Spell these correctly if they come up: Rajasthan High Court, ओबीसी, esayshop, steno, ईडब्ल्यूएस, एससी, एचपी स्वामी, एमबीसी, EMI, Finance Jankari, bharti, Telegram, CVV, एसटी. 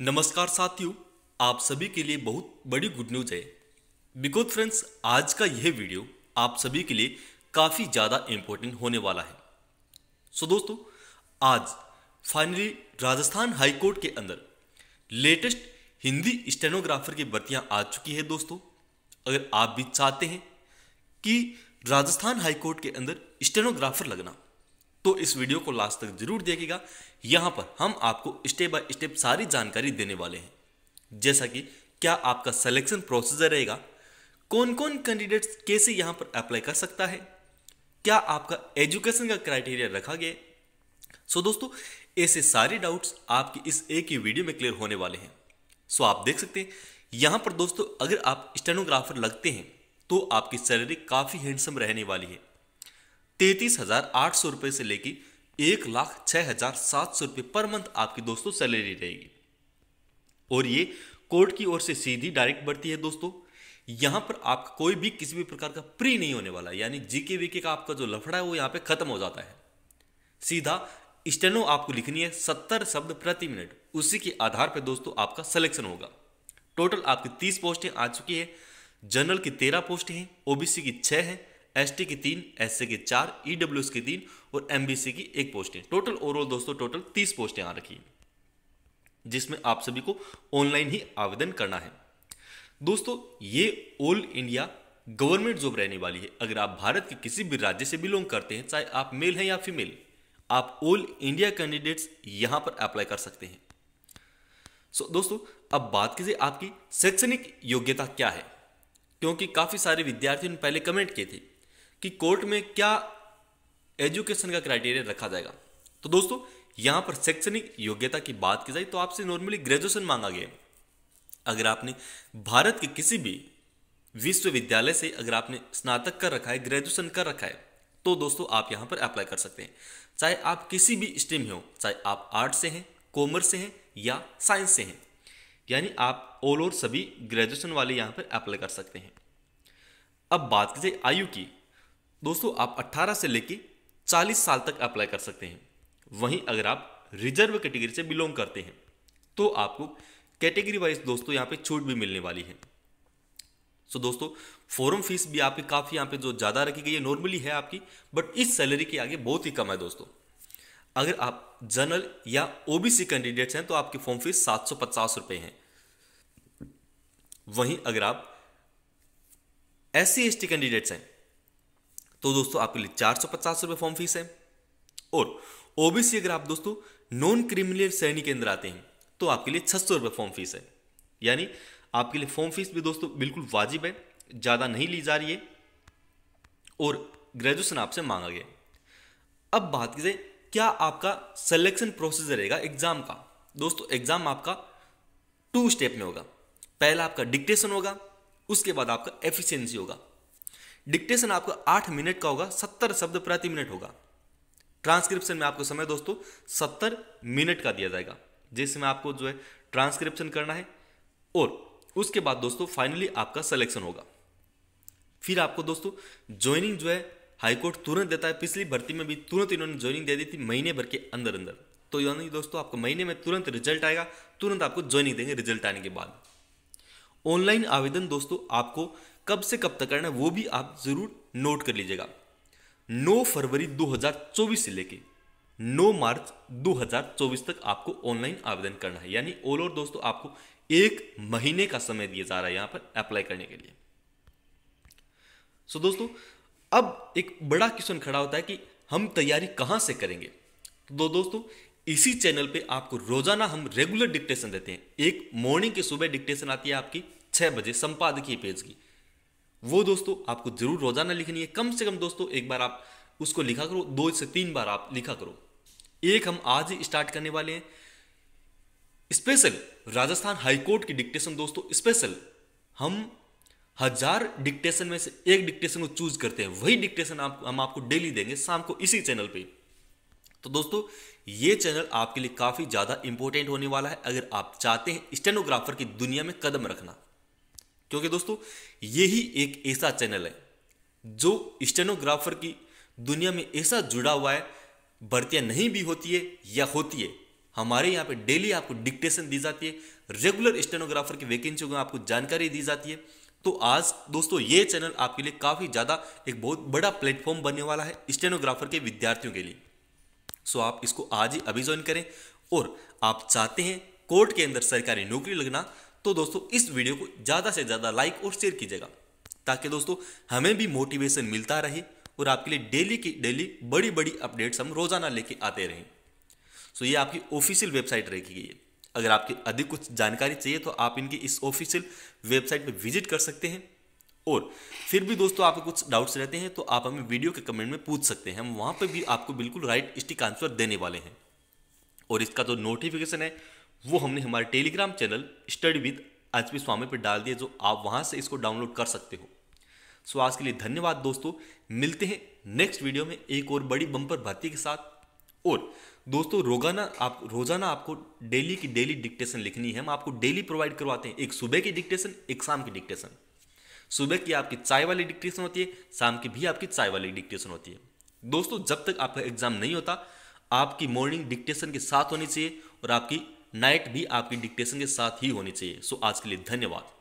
नमस्कार साथियों, आप सभी के लिए बहुत बड़ी गुड न्यूज है। बिकॉज फ्रेंड्स, आज का यह वीडियो आप सभी के लिए काफ़ी ज़्यादा इम्पोर्टेंट होने वाला है। सो दोस्तों, आज फाइनली राजस्थान हाई कोर्ट के अंदर लेटेस्ट हिंदी स्टेनोग्राफर की भर्तियां आ चुकी है। दोस्तों, अगर आप भी चाहते हैं कि राजस्थान हाई कोर्ट के अंदर स्टेनोग्राफर लगना, तो इस वीडियो को लास्ट तक जरूर देखिएगा। यहाँ पर हम आपको स्टेप बाय स्टेप सारी जानकारी देने वाले हैं, जैसा कि क्या आपका सिलेक्शन प्रोसीजर रहेगा, कौन कौन कैंडिडेट्स कैसे यहाँ पर अप्लाई कर सकता है, क्या आपका एजुकेशन का क्राइटेरिया रखा गया। सो दोस्तों, ऐसे सारे डाउट्स आपकी इस एक ही वीडियो में क्लियर होने वाले हैं। सो आप देख सकते हैं यहाँ पर दोस्तों, अगर आप स्टेनोग्राफर लगते हैं तो आपकी सैलरी काफ़ी हैंडसम रहने वाली है। 33,800 रुपये से लेके 1,06,700 रुपये पर मंथ आपकी दोस्तों सैलरी रहेगी। और ये कोर्ट की ओर से सीधी डायरेक्ट भर्ती है। दोस्तों, यहाँ पर आपका कोई भी किसी भी प्रकार का प्री नहीं होने वाला, यानी जीके वीके का आपका जो लफड़ा है वो यहाँ पे खत्म हो जाता है। सीधा स्टेनो आपको लिखनी है 70 शब्द प्रति मिनट, उसी के आधार पर दोस्तों आपका सिलेक्शन होगा। टोटल आपकी 30 पोस्टें आ चुकी है। जनरल की 13 पोस्टें हैं, ओबीसी की 6 हैं, एसटी की 3, एससी की 4, ईडब्ल्यूएस की 3 और एमबीसी की 1 पोस्टें। टोटल ओवरऑल दोस्तों टोटल 30 पोस्टें आ रखी हैं, जिसमें आप सभी को ऑनलाइन ही आवेदन करना है। दोस्तों, ये ऑल इंडिया गवर्नमेंट जॉब रहने वाली है। अगर आप भारत के किसी भी राज्य से बिलोंग करते हैं, चाहे आप मेल हैं या फीमेल, आप ऑल इंडिया कैंडिडेट्स यहां पर अप्लाई कर सकते हैं। सो दोस्तों, अब बात कीजिए आपकी शैक्षणिक योग्यता क्या है, क्योंकि काफ़ी सारे विद्यार्थियों ने पहले कमेंट किए थे कि कोर्ट में क्या एजुकेशन का क्राइटेरिया रखा जाएगा। तो दोस्तों, यहाँ पर शैक्षणिक योग्यता की बात की जाए तो आपसे नॉर्मली ग्रेजुएशन मांगा गया। अगर आपने भारत के किसी भी विश्वविद्यालय से अगर आपने स्नातक कर रखा है, ग्रेजुएशन कर रखा है, तो दोस्तों आप यहाँ पर अप्लाई कर सकते हैं। चाहे आप किसी भी स्ट्रीम में हो, चाहे आप आर्ट से हैं, कॉमर्स से हैं या साइंस से हैं, यानी आप ऑल ओवर सभी ग्रेजुएशन वाले यहाँ पर अप्लाई कर सकते हैं। अब बात की जाए आयु की। दोस्तों, आप 18 से लेके 40 साल तक अप्लाई कर सकते हैं। वहीं अगर आप रिजर्व कैटेगरी से बिलोंग करते हैं तो आपको कैटेगरी वाइज दोस्तों यहाँ पे छूट भी मिलने वाली है। सो दोस्तों, फॉर्म फीस भी आपकी काफ़ी यहाँ पे जो ज़्यादा रखी गई है, नॉर्मली है आपकी, बट इस सैलरी के आगे बहुत ही कम है। दोस्तों, अगर आप जनरल या ओबीसी कैंडिडेट्स हैं तो आपकी फॉर्म फीस 750 रुपये है। वहीं अगर आप SC/ST कैंडिडेट्स हैं तो दोस्तों आपके लिए 450 रुपये फॉर्म फीस है। और ओबीसी अगर आप दोस्तों नॉन क्रिमिनल श्रेणी के अंदर आते हैं तो आपके लिए 600 रुपये फॉर्म फीस है। यानी आपके लिए फॉर्म फीस भी दोस्तों बिल्कुल वाजिब है, ज़्यादा नहीं ली जा रही है और ग्रेजुएशन आपसे मांगा गया। अब बात की जाए क्या आपका सिलेक्शन प्रोसीजर रहेगा एग्ज़ाम का। दोस्तों, एग्ज़ाम आपका 2 स्टेप में होगा। पहला आपका डिक्टेशन होगा, उसके बाद आपका एफिशिएंसी होगा। डिक्टेशन आपका 8 मिनट का होगा, 70 शब्द प्रति मिनट होगा। ट्रांसक्रिप्शन में आपको समय दोस्तों 70 मिनट का दिया जाएगा, जिसमें आपको जो है ट्रांसक्रिप्शन करना है। और उसके बाद दोस्तों फाइनली आपका सिलेक्शन होगा। फिर आपको दोस्तों ज्वाइनिंग जो है हाईकोर्ट तुरंत देता है। पिछली भर्ती में भी तुरंत इन्होंने ज्वाइनिंग दे दी थी, महीने भर के अंदर अंदर। तो यानी दोस्तों आपको महीने में तुरंत रिजल्ट आएगा, तुरंत आपको ज्वाइनिंग देंगे रिजल्ट आने के बाद। ऑनलाइन आवेदन दोस्तों आपको कब से कब तक करना है वो भी आप जरूर नोट कर लीजिएगा। 9 फरवरी 2024 से लेके 9 मार्च 2024 तक आपको ऑनलाइन आवेदन करना है। यानी ऑल ओवर दोस्तों आपको 1 महीने का समय दिया जा रहा है यहाँ पर अप्लाई करने के लिए। सो दोस्तों, अब एक बड़ा क्वेश्चन खड़ा होता है कि हम तैयारी कहाँ से करेंगे। तो दोस्तों, इसी चैनल पे आपको रोजाना हम रेगुलर डिक्टेशन देते हैं। एक मॉर्निंग की सुबह डिक्टेशन आती है आपकी 6 बजे संपादकीय पेज की, वो दोस्तों आपको जरूर रोजाना लिखनी है। कम से कम दोस्तों एक बार आप उसको लिखा करो, 2 से 3 बार आप लिखा करो। एक हम आज ही स्टार्ट करने वाले हैं स्पेशल राजस्थान हाईकोर्ट की डिक्टेशन। दोस्तों स्पेशल हम 1000 डिक्टेशन में से एक डिक्टेशन को चूज करते हैं, वही डिक्टेशन हम आपको डेली देंगे शाम को इसी चैनल पे। तो दोस्तों ये चैनल आपके लिए काफ़ी ज़्यादा इंपॉर्टेंट होने वाला है, अगर आप चाहते हैं स्टेनोग्राफर की दुनिया में कदम रखना। क्योंकि दोस्तों यही एक ऐसा चैनल है जो स्टेनोग्राफर की दुनिया में ऐसा जुड़ा हुआ है। भर्तियाँ नहीं भी होती है या होती है, हमारे यहाँ पे डेली आपको डिक्टेशन दी जाती है, रेगुलर स्टेनोग्राफर की वैकेंसियों का आपको जानकारी दी जाती है। तो आज दोस्तों ये चैनल आपके लिए काफ़ी ज़्यादा एक बहुत बड़ा प्लेटफॉर्म बनने वाला है स्टेनोग्राफर के विद्यार्थियों के लिए। सो आप इसको आज ही अभी ज्वाइन करें। और आप चाहते हैं कोर्ट के अंदर सरकारी नौकरी लगना, तो दोस्तों इस वीडियो को ज़्यादा से ज़्यादा लाइक और शेयर कीजिएगा, ताकि दोस्तों हमें भी मोटिवेशन मिलता रहे और आपके लिए डेली की डेली बड़ी बड़ी अपडेट्स हम रोज़ाना लेके आते रहें। सो ये आपकी ऑफिशियल वेबसाइट रखी गई है। अगर आपकी अधिक कुछ जानकारी चाहिए तो आप इनकी इस ऑफिशियल वेबसाइट पर विजिट कर सकते हैं। और फिर भी दोस्तों आपको कुछ डाउट्स रहते हैं तो आप हमें वीडियो के कमेंट में पूछ सकते हैं, हम वहाँ पर भी आपको बिल्कुल राइट स्टिक आंसर देने वाले हैं। और इसका जो नोटिफिकेशन है वो हमने हमारे Telegram channel study with एचपी स्वामी पर डाल दिया, जो आप वहाँ से इसको डाउनलोड कर सकते हो। सो आज के लिए धन्यवाद दोस्तों, मिलते हैं नेक्स्ट वीडियो में एक और बड़ी बम्पर भर्ती के साथ। और दोस्तों रोजाना आपको डेली की डेली डिक्टेशन लिखनी है, हम आपको डेली प्रोवाइड करवाते हैं, एक सुबह की डिक्टेशन एक शाम की डिक्टेशन। सुबह की आपकी चाय वाली डिक्टेशन होती है, शाम की भी आपकी चाय वाली डिक्टेशन होती है। दोस्तों जब तक आपका एग्जाम नहीं होता आपकी मॉर्निंग डिक्टेशन के साथ होनी चाहिए और आपकी नाइट भी आपकी डिक्टेशन के साथ ही होनी चाहिए। सो आज के लिए धन्यवाद।